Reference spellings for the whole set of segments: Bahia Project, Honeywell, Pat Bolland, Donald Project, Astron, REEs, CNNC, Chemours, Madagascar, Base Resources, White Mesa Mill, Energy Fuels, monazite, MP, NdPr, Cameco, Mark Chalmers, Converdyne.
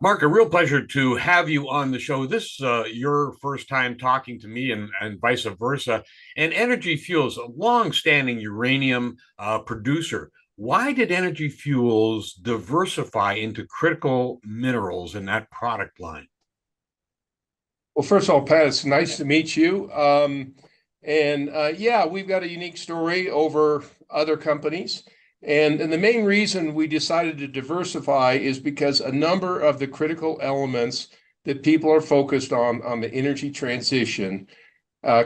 Mark, a real pleasure to have you on the show. This is your first time talking to me and vice versa. And Energy Fuels, a long-standing uranium producer. Why did Energy Fuels diversify into critical minerals in that product line? Well, first of all, Pat, it's nice to meet you. Yeah, we've got a unique story over other companies. And the main reason we decided to diversify is because a number of the critical elements that people are focused on the energy transition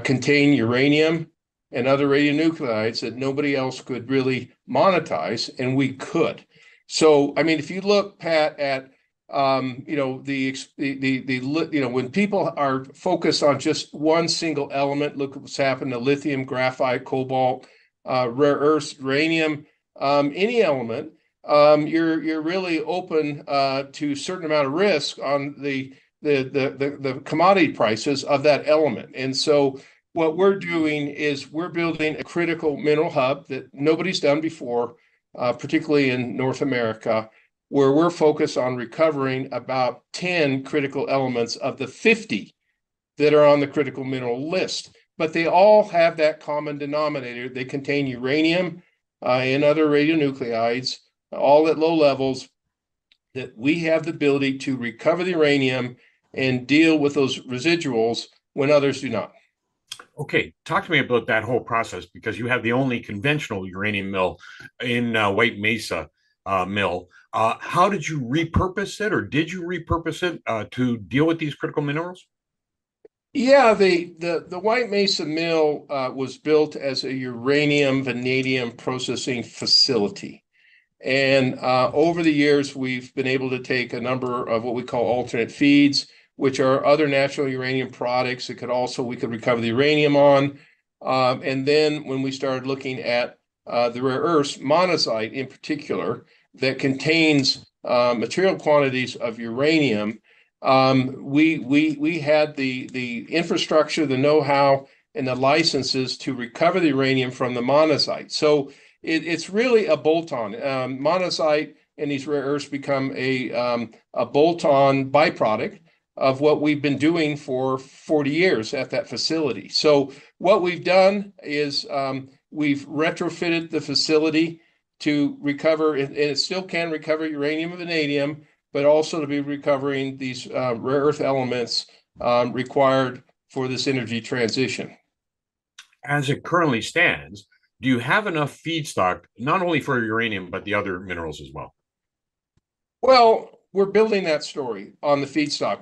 contain uranium and other radionuclides that nobody else could really monetize, and we could. So, I mean, if you look, Pat, at when people are focused on just one single element, look at what's happened to lithium, graphite, cobalt, rare earths, uranium. Any element, you're really open to a certain amount of risk on the commodity prices of that element. And so what we're doing is we're building a critical mineral hub that nobody's done before, particularly in North America, where we're focused on recovering about 10 critical elements of the 50 that are on the critical mineral list. But they all have that common denominator. They contain uranium, and other radionuclides, all at low levels, that we have the ability to recover the uranium and deal with those residuals when others do not. Okay, talk to me about that whole process, because you have the only conventional uranium mill in White Mesa Mill. How did you repurpose it, or did you repurpose it to deal with these critical minerals? Yeah, the White Mesa Mill was built as a uranium vanadium processing facility. And over the years, we've been able to take a number of what we call alternate feeds, which are other natural uranium products that we could recover the uranium on. And then when we started looking at the rare earths, monazite in particular, that contains material quantities of uranium, we had the infrastructure, the know-how, and the licenses to recover the uranium from the monazite. So it's really a bolt-on. Monazite and these rare earths become a bolt-on byproduct of what we've been doing for 40 years at that facility. So what we've done is we've retrofitted the facility to recover, and it still can recover uranium and vanadium, but also to be recovering these rare earth elements required for this energy transition. As it currently stands, do you have enough feedstock, not only for uranium, but the other minerals as well? Well, we're building that story on the feedstock.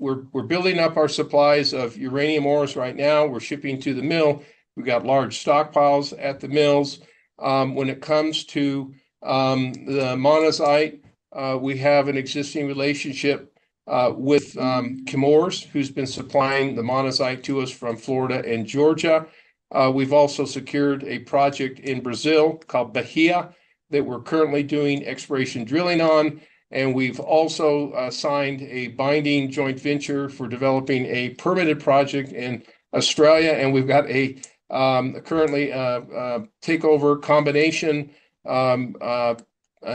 We're building up our supplies of uranium ores right now. We're shipping to the mill. We've got large stockpiles at the mills. When it comes to the monazite, we have an existing relationship with Chemours, who's been supplying the monazite to us from Florida and Georgia. We've also secured a project in Brazil called Bahia that we're currently doing exploration drilling on. And we've also signed a binding joint venture for developing a permitted project in Australia. And we've got a currently takeover combination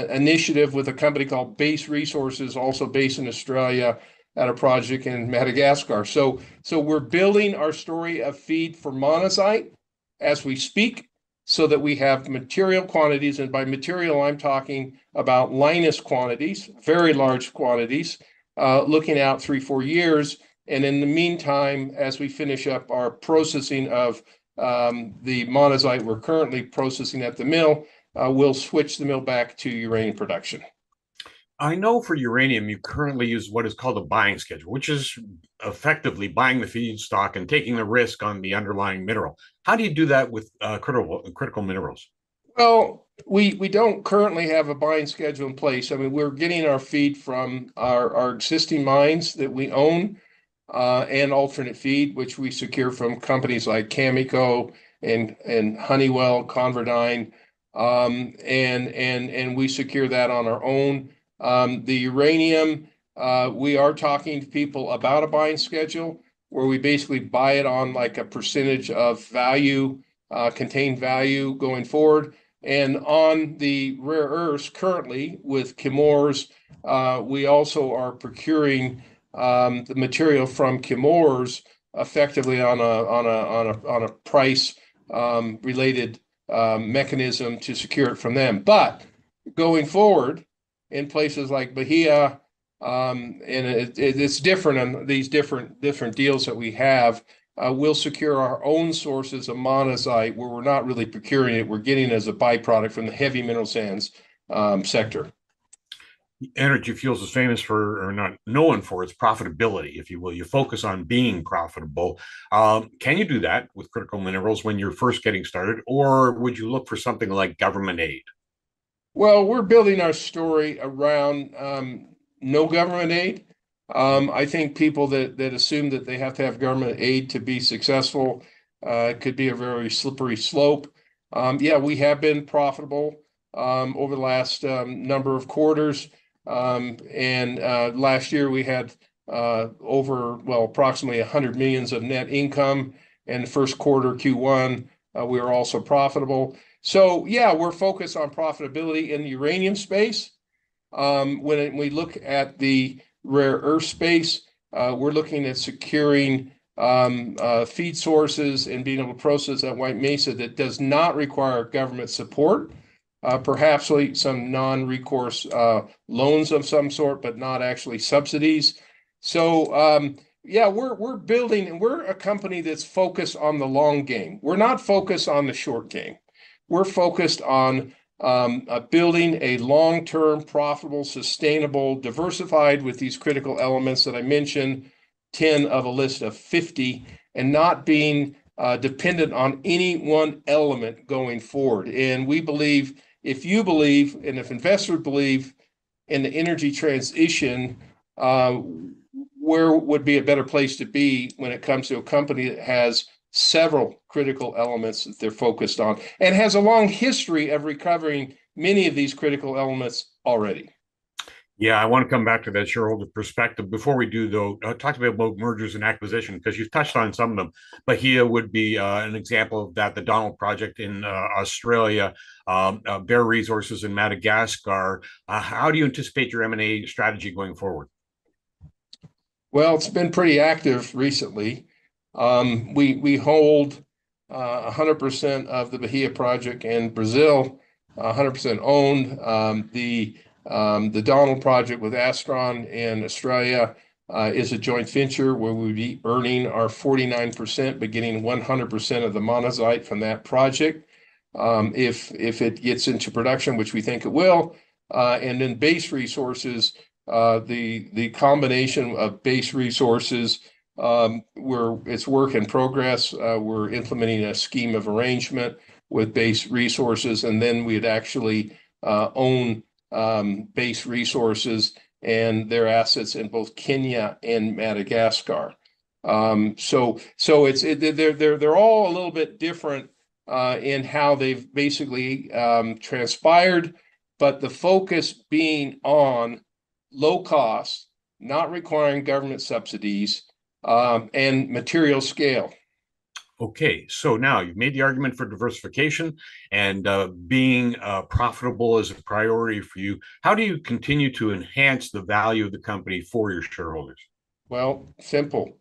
initiative with a company called Base Resources, also based in Australia, at a project in Madagascar. So we're building our story of feed for monazite as we speak, so that we have material quantities, and by material I'm talking about Linus quantities, very large quantities, looking out 3-4 years. And in the meantime, as we finish up our processing of the monazite we're currently processing at the mill, we'll switch the mill back to uranium production. I know for uranium, you currently use what is called a buying schedule, which is effectively buying the feedstock and taking the risk on the underlying mineral. How do you do that with critical minerals? Well, we don't currently have a buying schedule in place. I mean, we're getting our feed from our existing mines that we own and alternate feed, which we secure from companies like Cameco and Honeywell, Converdyne, and we secure that on our own. The uranium, we are talking to people about a buying schedule where we basically buy it on like a percentage of value contain value going forward. And on the rare earths currently with Chemours, we also are procuring the material from Chemours effectively on a price related mechanism to secure it from them. But going forward, in places like Bahia, and it's different on these different deals that we have, we'll secure our own sources of monazite where we're not really procuring it. We're getting it as a byproduct from the heavy mineral sands sector. Energy Fuels is famous for, or not known for, its profitability, if you will. You focus on being profitable. Can you do that with critical minerals when you're first getting started, or would you look for something like government aid? Well, we're building our story around no government aid. I think people that assume that they have to have government aid to be successful could be a very slippery slope. Yeah, we have been profitable over the last number of quarters. And last year we had approximately 100 millions of net income. And the first quarter, Q1, we were also profitable. So yeah, we're focused on profitability in the uranium space. When we look at the rare earth space, we're looking at securing feed sources and being able to process at White Mesa that does not require government support, perhaps some non-recourse loans of some sort, but not actually subsidies. So we're building, and we're a company that's focused on the long game. We're not focused on the short game. We're focused on building a long-term, profitable, sustainable, diversified with these critical elements that I mentioned, 10 of a list of 50, and not being dependent on any one element going forward. And we believe, if you believe, and if investors believe in the energy transition, where would be a better place to be when it comes to a company that has several critical elements that they're focused on and has a long history of recovering many of these critical elements already. Yeah, I want to come back to that shareholder perspective. Before we do, though, talk to me about mergers and acquisition, because you've touched on some of them. Bahia would be an example of that, the Donald Project in Australia, Base Resources in Madagascar. How do you anticipate your M&A strategy going forward? Well, it's been pretty active recently. We hold 100% of the Bahia Project in Brazil, 100% owned. The Donald Project with Astron in Australia is a joint venture where we'll be earning our 49%, but getting 100% of the monazite from that project if it gets into production, which we think it will. And then Base Resources, the combination of Base Resources, where it's work in progress. We're implementing a scheme of arrangement with Base Resources, and then we'd actually own Base Resources and their assets in both Kenya and Madagascar. So they're all a little bit different in how they've basically transpired, but the focus being on low cost, not requiring government subsidies, and material scale. Okay, so now you've made the argument for diversification and being profitable as a priority for you. How do you continue to enhance the value of the company for your shareholders? Well, simple.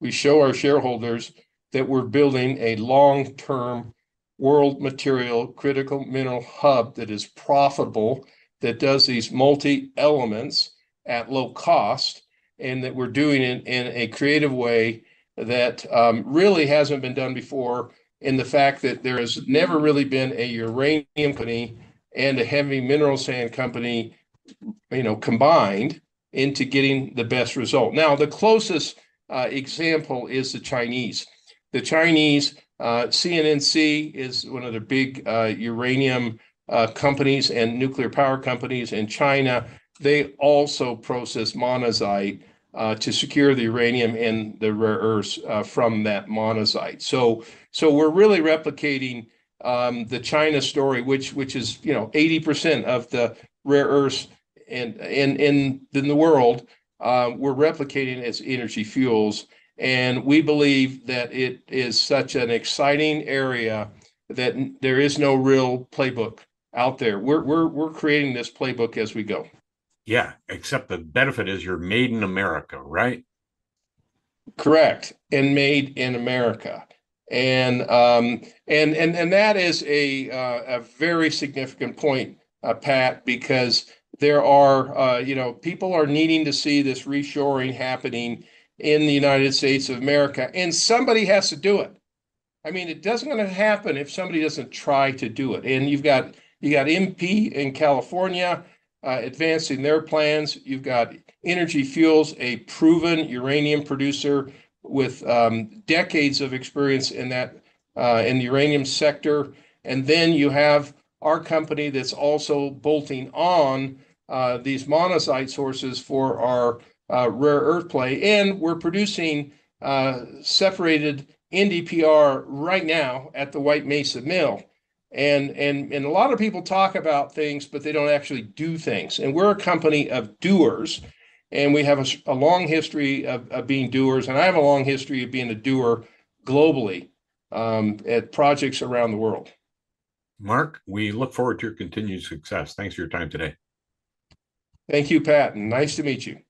We show our shareholders that we're building a long-term world material critical mineral hub that is profitable, that does these multi-elements at low cost, and that we're doing it in a creative way that really hasn't been done before, in the fact that there has never really been a uranium company and a heavy mineral sand company, combined into getting the best result. Now, the closest example is the Chinese. The Chinese, CNNC is one of the big uranium companies and nuclear power companies in China. They also process monazite to secure the uranium and the rare earths from that monazite. So we're really replicating the China story, which is 80% of the rare earths in the world. We're replicating as Energy Fuels, and we believe that it is such an exciting area that there is no real playbook out there. We're creating this playbook as we go. Yeah, except the benefit is you're made in America, right? Correct, and made in America, and that is a very significant point, Pat, because there are people are needing to see this reshoring happening in the United States of America, and somebody has to do it. I mean, it doesn't going to happen if somebody doesn't try to do it. And you got MP in California advancing their plans. You've got Energy Fuels, a proven uranium producer with decades of experience in that in the uranium sector. And then you have our company that's also bolting on these monazite sources for our rare earth play. And we're producing separated NdPr right now at the White Mesa Mill. And a lot of people talk about things, but they don't actually do things. And we're a company of doers, and we have a long history of being doers. And I have a long history of being a doer globally at projects around the world. Mark, we look forward to your continued success. Thanks for your time today. Thank you, Pat, and nice to meet you.